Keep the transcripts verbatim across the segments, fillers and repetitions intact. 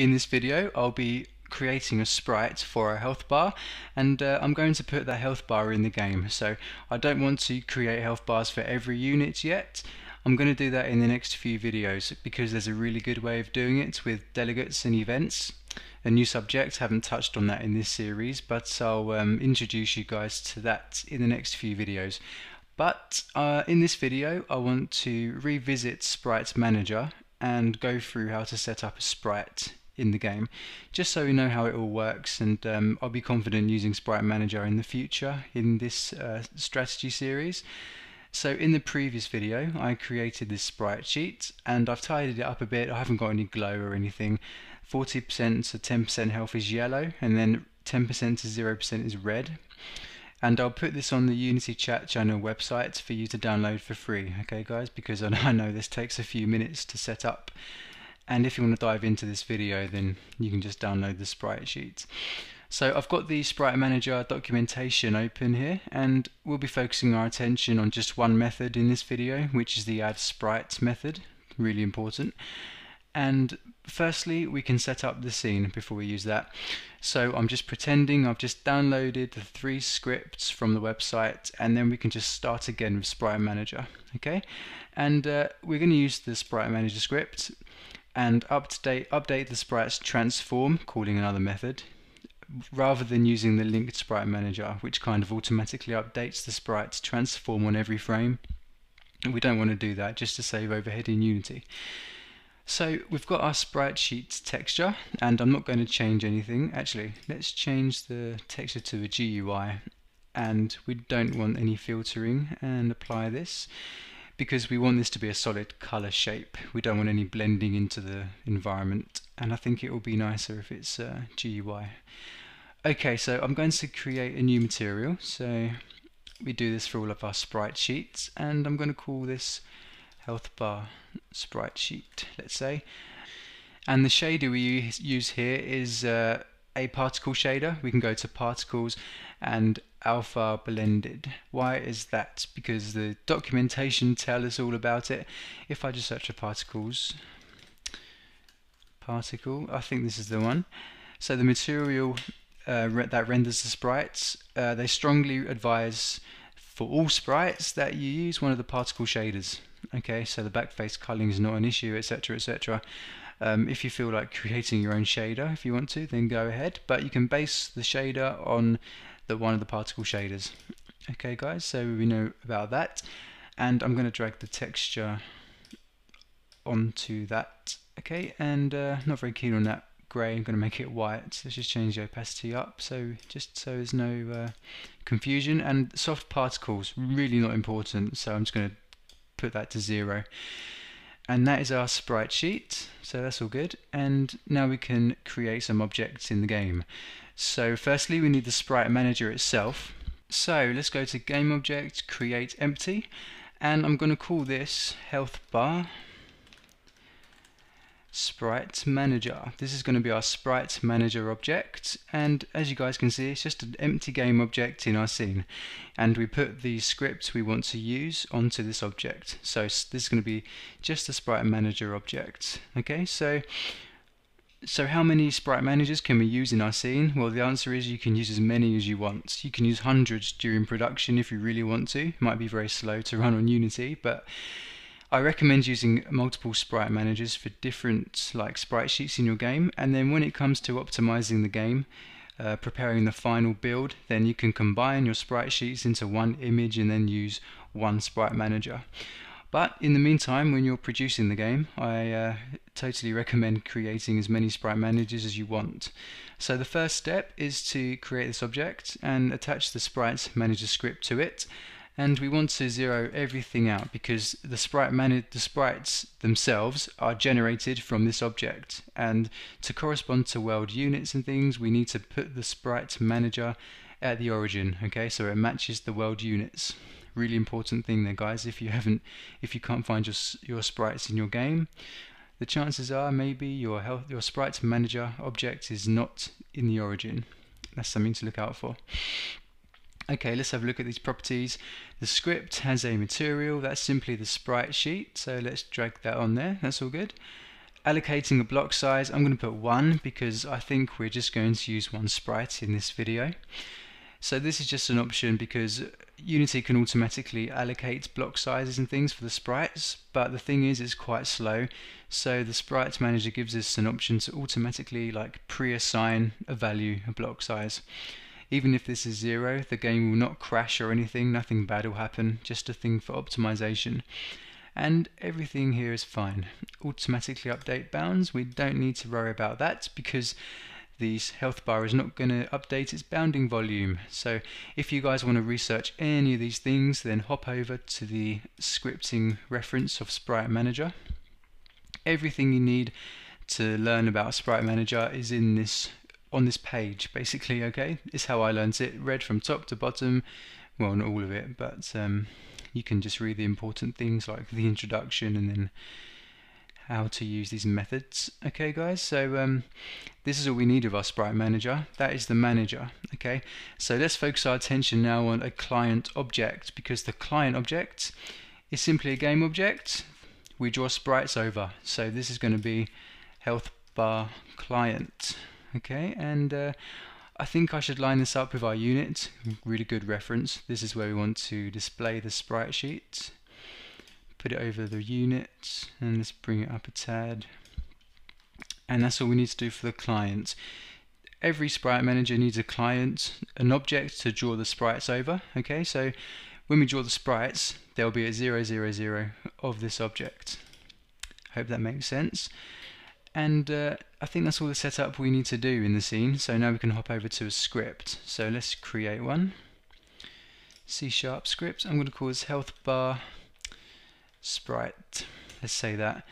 In this video I'll be creating a sprite for a health bar, and uh, I'm going to put that health bar in the game. So I don't want to create health bars for every unit yet. I'm going to do that in the next few videos because there's a really good way of doing it with delegates and events. A new subject, haven't touched on that in this series, but I'll um, introduce you guys to that in the next few videos. But uh, in this video I want to revisit Sprite Manager and go through how to set up a sprite in the game, just so we know how it all works, and um, I'll be confident using Sprite Manager in the future in this uh, strategy series. So in the previous video I created this sprite sheet and I've tidied it up a bit. I haven't got any glow or anything. forty percent to ten percent health is yellow, and then ten percent to zero percent is red. And I'll put this on the Unity chat channel website for you to download for free, okay guys, because I know this takes a few minutes to set up. And if you want to dive into this video, then you can just download the sprite sheet. So I've got the Sprite Manager documentation open here, and we'll be focusing our attention on just one method in this video, which is the add sprite method, really important. And firstly, we can set up the scene before we use that. So I'm just pretending I've just downloaded the three scripts from the website, and then we can just start again with Sprite Manager. Okay, and uh, we're going to use the Sprite Manager script and update update the sprite's transform, calling another method, rather than using the linked Sprite Manager, which kind of automatically updates the sprite's transform on every frame. And we don't want to do that, just to save overhead in Unity. So we've got our sprite sheet texture, and I'm not going to change anything. Actually, let's change the texture to a G U I, and we don't want any filtering, and apply this, because we want this to be a solid color shape. We don't want any blending into the environment, and I think it will be nicer if it's uh, G U I. Okay, so I'm going to create a new material. So we do this for all of our sprite sheets, and I'm going to call this health bar sprite sheet, let's say. And the shader we use here is uh, a particle shader. We can go to particles and alpha blended. Why is that? Because the documentation tells us all about it. If I just search for particles, particle, I think this is the one. So the material uh, that renders the sprites, uh, they strongly advise for all sprites that you use one of the particle shaders. Okay, so the backface culling is not an issue, etc, et cetera. Um, if you feel like creating your own shader, if you want to, then go ahead, but you can base the shader on the one of the particle shaders. Okay guys, so we know about that, and I'm going to drag the texture onto that. Okay, and uh, not very keen on that grey, I'm going to make it white. So let's just change the opacity up, so just so there's no uh, confusion. And soft particles, really not important, so I'm just going to put that to zero, and that is our sprite sheet, so that's all good. And now we can create some objects in the game. So firstly we need the Sprite Manager itself, so let's go to game object, create empty, and I'm going to call this health bar Sprite Manager. This is going to be our Sprite Manager object, and as you guys can see, it's just an empty game object in our scene, and we put the script we want to use onto this object. So this is going to be just the Sprite Manager object. Okay, so so how many Sprite Managers can we use in our scene? Well, the answer is you can use as many as you want. You can use hundreds during production if you really want to. It might be very slow to run on Unity, but I recommend using multiple Sprite Managers for different like sprite sheets in your game, and then when it comes to optimizing the game, uh, preparing the final build, then you can combine your sprite sheets into one image and then use one Sprite Manager. But in the meantime, when you're producing the game, I uh, totally recommend creating as many Sprite Managers as you want. So the first step is to create this object and attach the Sprite Manager script to it. And we want to zero everything out because the sprite man the sprites themselves are generated from this object, and to correspond to world units and things, we need to put the Sprite Manager at the origin. Okay, so it matches the world units. Really important thing there, guys. If you haven't, if you can't find your your sprites in your game, the chances are maybe your health, your Sprite Manager object is not in the origin. That's something to look out for. Okay, let's have a look at these properties. The script has a material, that's simply the sprite sheet, so let's drag that on there, that's all good. Allocating a block size, I'm going to put one because I think we're just going to use one sprite in this video. So this is just an option because Unity can automatically allocate block sizes and things for the sprites, but the thing is it's quite slow, so the Sprite Manager gives us an option to automatically like pre-assign a value, a block size. Even if this is zero, the game will not crash or anything, nothing bad will happen, just a thing for optimization. And everything here is fine. Automatically update bounds, we don't need to worry about that because the health bar is not going to update its bounding volume. So if you guys want to research any of these things, then hop over to the scripting reference of Sprite Manager. Everything you need to learn about Sprite Manager is in this on this page, basically. Okay, it's how I learned it, read from top to bottom. Well, not all of it, but um, you can just read the important things like the introduction and then how to use these methods. Okay guys, so um, this is all we need of our Sprite Manager. That is the manager. Okay, so let's focus our attention now on a client object, because the client object is simply a game object we draw sprites over. So this is going to be health bar client. Okay, and uh, I think I should line this up with our unit. Really good reference. This is where we want to display the sprite sheet. Put it over the unit and let's bring it up a tad, and that's all we need to do for the client. Every Sprite Manager needs a client, an object to draw the sprites over. Okay, so when we draw the sprites there'll be a zero zero zero of this object. Hope that makes sense. And uh, I think that's all the setup we need to do in the scene. So now we can hop over to a script. So let's create one. C sharp script. I'm going to call this health bar sprite. Let's say that.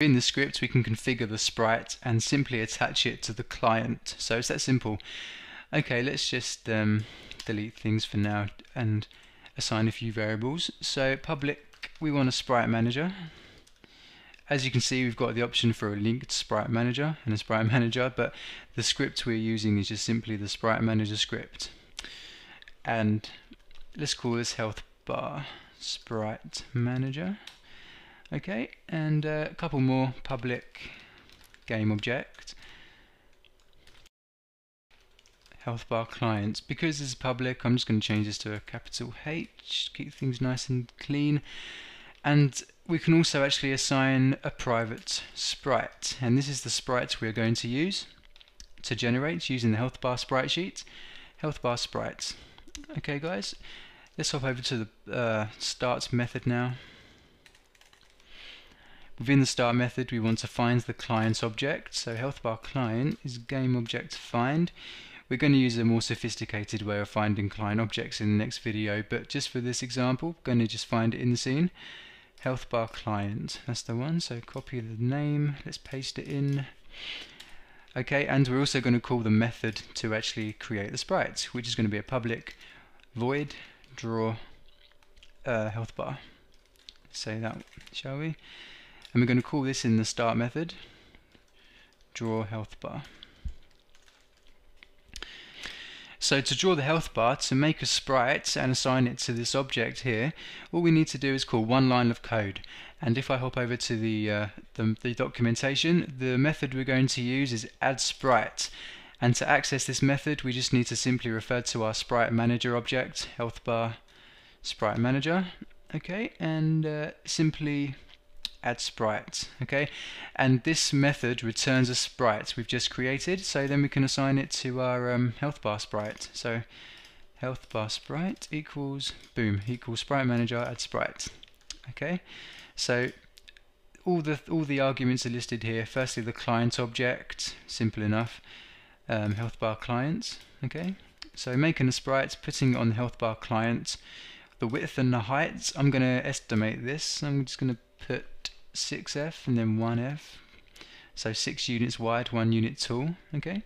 In the script we can configure the sprite and simply attach it to the client. So it's that simple. Okay, let's just um, delete things for now and assign a few variables. So public, we want a Sprite Manager. As you can see, we've got the option for a linked Sprite Manager and a Sprite Manager, but the script we're using is just simply the Sprite Manager script. And let's call this health bar Sprite Manager. Okay, and uh, a couple more. Public game object health bar clients. Because this is public, I'm just going to change this to a capital H, keep things nice and clean. And we can also actually assign a private sprite, and this is the sprite we're going to use to generate using the health bar sprite sheet, health bar sprites. Okay guys, let's hop over to the uh, start method now. Within the start method we want to find the client's object, so health bar client is game object find. We're going to use a more sophisticated way of finding client objects in the next video, but just for this example we're going to just find it in the scene. Health bar client, that's the one. So copy the name, let's paste it in. Okay, and we're also going to call the method to actually create the sprites, which is going to be a public void draw uh, health bar. Say that, shall we? And we're going to call this in the start method draw health bar. So to draw the health bar, to make a sprite and assign it to this object here, all we need to do is call one line of code. And if I hop over to the uh, the, the documentation, the method we're going to use is add sprite. And to access this method we just need to simply refer to our Sprite Manager object, health bar Sprite Manager. Okay, and uh, simply add sprite. Okay, and this method returns a sprite we've just created, so then we can assign it to our um, health bar sprite. So health bar sprite equals boom equals Sprite Manager add sprite. Okay, so all the all the arguments are listed here. Firstly, the client object, simple enough. Um, health bar clients. Okay, so making a sprite, putting it on the health bar client. The width and the height, I'm going to estimate this. I'm just going to put six F and then one F, so six units wide, one unit tall. Okay,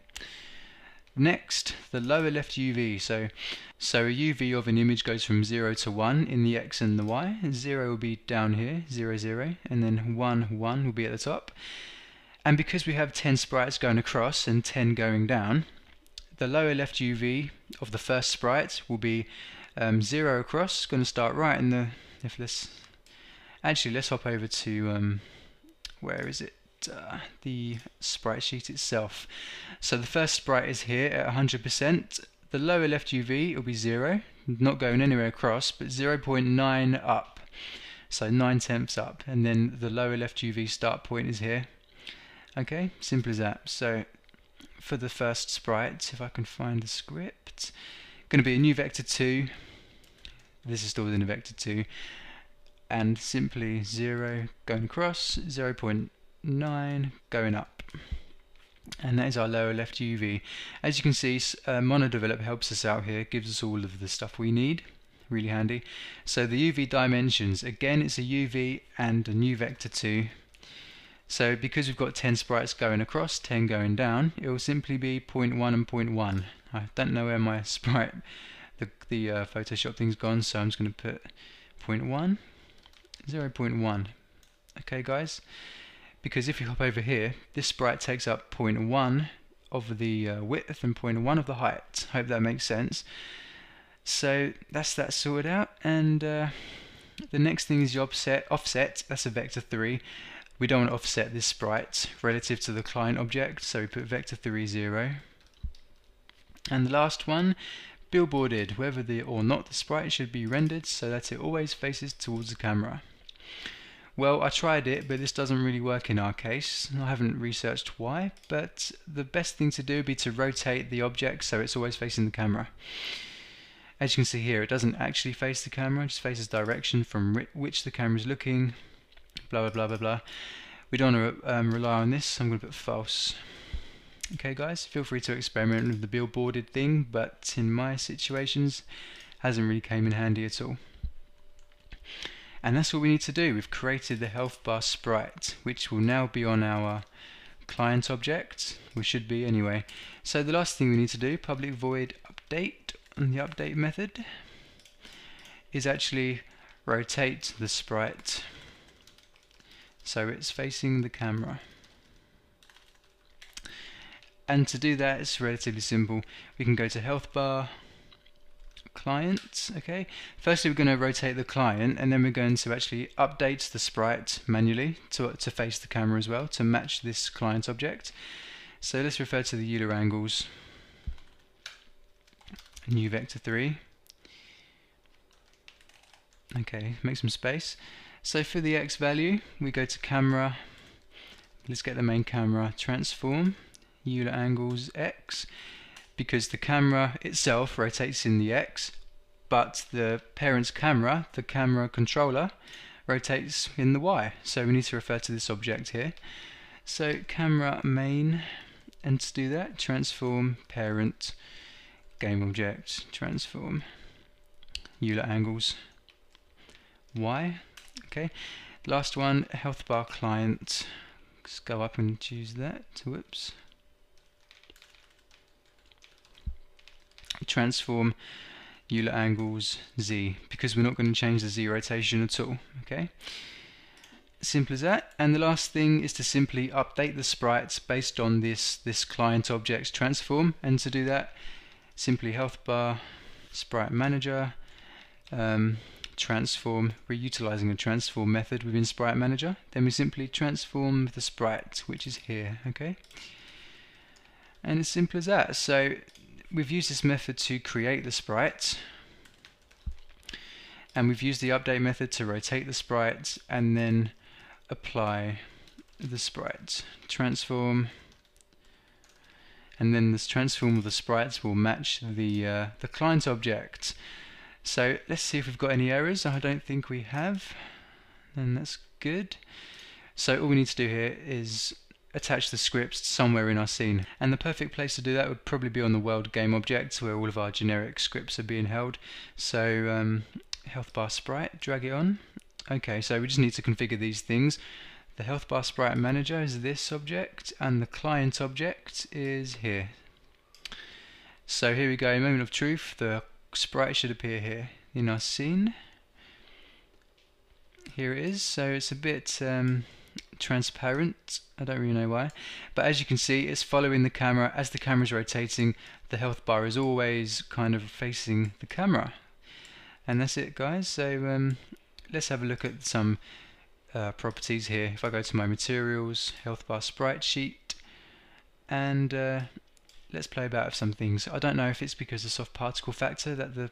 next, the lower left U V. So so a U V of an image goes from zero to one in the X and the Y. zero will be down here, zero zero, and then one one will be at the top. And because we have ten sprites going across and ten going down, the lower left U V of the first sprite will be um, zero across. Going to start right in the if let's actually let's hop over to um, where is it? uh, the sprite sheet itself. So the first sprite is here at one hundred percent. The lower left U V will be zero, not going anywhere across, but zero point nine up, so nine tenths up, and then the lower left U V start point is here. Okay, simple as that. So for the first sprite, if I can find the script, going to be a new vector two. This is stored in a vector two, and simply zero going across, zero point nine going up, and that is our lower left U V. As you can see, uh, MonoDevelop helps us out here, gives us all of the stuff we need, really handy. So the U V dimensions, again it's a U V and a new vector two, so because we've got ten sprites going across, ten going down, it will simply be zero point one and zero point one. I don't know where my sprite, the, the uh, Photoshop thing's gone, so I'm just going to put zero point one, zero point one. Okay guys, because if you hop over here, this sprite takes up zero point one of the uh, width and zero point one of the height. Hope that makes sense. So that's that sorted out, and uh, the next thing is the offset, offset, that's a vector three. We don't want to offset this sprite relative to the client object, so we put vector three, zero. And the last one, billboarded, whether the or not the sprite should be rendered so that it always faces towards the camera. Well, I tried it, but this doesn't really work in our case. I haven't researched why, but the best thing to do would be to rotate the object so it's always facing the camera. As you can see here, it doesn't actually face the camera, it just faces direction from which the camera is looking, blah blah blah blah blah. We don't want to um, rely on this, so I'm going to put false. Okay guys, feel free to experiment with the billboarded thing, but in my situations hasn't really came in handy at all. And that's what we need to do. We've created the health bar sprite, which will now be on our client object, which should be anyway. So the last thing we need to do, public void update, and the update method is actually rotate the sprite so it's facing the camera. And to do that, it's relatively simple. We can go to health bar, client. Okay, firstly we're going to rotate the client, and then we're going to actually update the sprite manually to, to face the camera as well, to match this client object. So let's refer to the Euler angles, new vector three. Okay, make some space. So for the X value, we go to camera, let's get the main camera, transform, Euler angles X, because the camera itself rotates in the X, but the parent's camera, the camera controller, rotates in the Y, so we need to refer to this object here. So camera main, and to do that, transform parent game object, transform Euler angles Y. Okay, last one, health bar client, let's go up and choose that, whoops, transform Euler angles Z, because we're not going to change the Z rotation at all. Okay, simple as that. And the last thing is to simply update the sprites based on this this client object's transform, and to do that, simply health bar, sprite manager, um, transform, we're utilizing a transform method within sprite manager, then we simply transform the sprite, which is here. Okay, and as simple as that. So we've used this method to create the sprites, and we've used the update method to rotate the sprites, and then apply the sprites, transform, and then this transform of the sprites will match the uh, the client object. So let's see if we've got any errors. I don't think we have, and that's good. So all we need to do here is attach the scripts somewhere in our scene, and the perfect place to do that would probably be on the world game object, where all of our generic scripts are being held. So um, health bar sprite, drag it on. Okay, so we just need to configure these things. The health bar sprite manager is this object, and the client object is here. So here we go, moment of truth, the sprite should appear here in our scene. Here it is. So it's a bit um, transparent, I don't really know why, but as you can see, it's following the camera. As the camera's rotating, the health bar is always kind of facing the camera. And that's it guys. So um, let's have a look at some uh, properties here. If I go to my materials, health bar, sprite sheet, and uh, let's play about with some things. I don't know if it's because of soft particle factor that the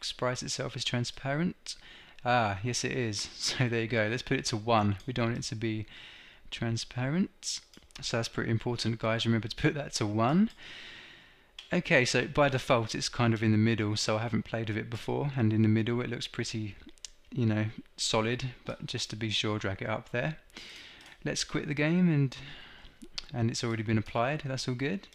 sprite itself is transparent. Ah, yes it is. So there you go. Let's put it to one. We don't want it to be transparent. So that's pretty important, guys. Remember to put that to one. Okay, so by default it's kind of in the middle, so I haven't played with it before, and in the middle it looks pretty, you know, solid, but just to be sure, drag it up there. Let's quit the game, and and it's already been applied. That's all good.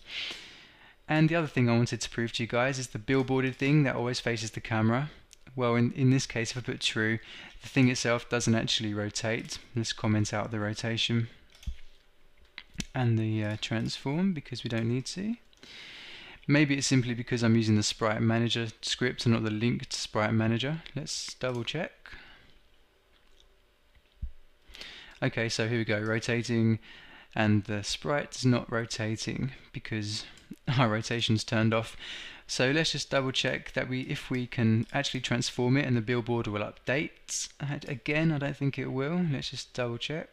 And the other thing I wanted to prove to you guys is the billboarded thing that always faces the camera. Well, in, in this case, if I put true, the thing itself doesn't actually rotate. Let's comment out the rotation and the uh, transform, because we don't need to. Maybe it's simply because I'm using the Sprite Manager script and not the linked Sprite Manager. Let's double check. Okay, so here we go, rotating, and the sprite is not rotating because our rotation's turned off. So let's just double check that we, if we can actually transform it, and the billboard will update. Again, I don't think it will. Let's just double check.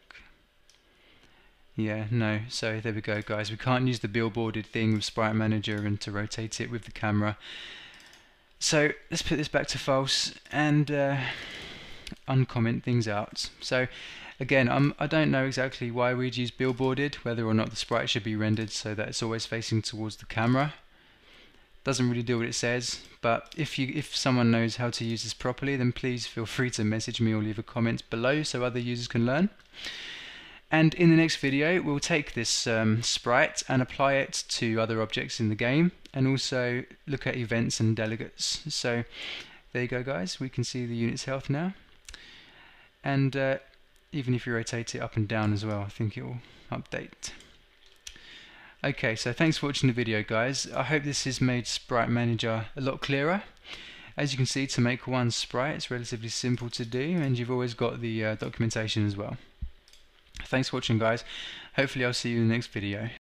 Yeah, no, so there we go, guys. We can't use the billboarded thing with Sprite Manager and to rotate it with the camera. So let's put this back to false and uh, uncomment things out. So again, I'm, I don't know exactly why we'd use billboarded, whether or not the sprite should be rendered so that it's always facing towards the camera. Doesn't really do what it says, but if you if someone knows how to use this properly, then please feel free to message me or leave a comment below so other users can learn. And in the next video, we'll take this um, sprite and apply it to other objects in the game, and also look at events and delegates. So there you go, guys. We can see the unit's health now, and uh, even if you rotate it up and down as well, I think it will update. Okay, so thanks for watching the video, guys. I hope this has made Sprite Manager a lot clearer. As you can see, to make one sprite, it's relatively simple to do, and you've always got the uh, documentation as well. Thanks for watching, guys. Hopefully I'll see you in the next video.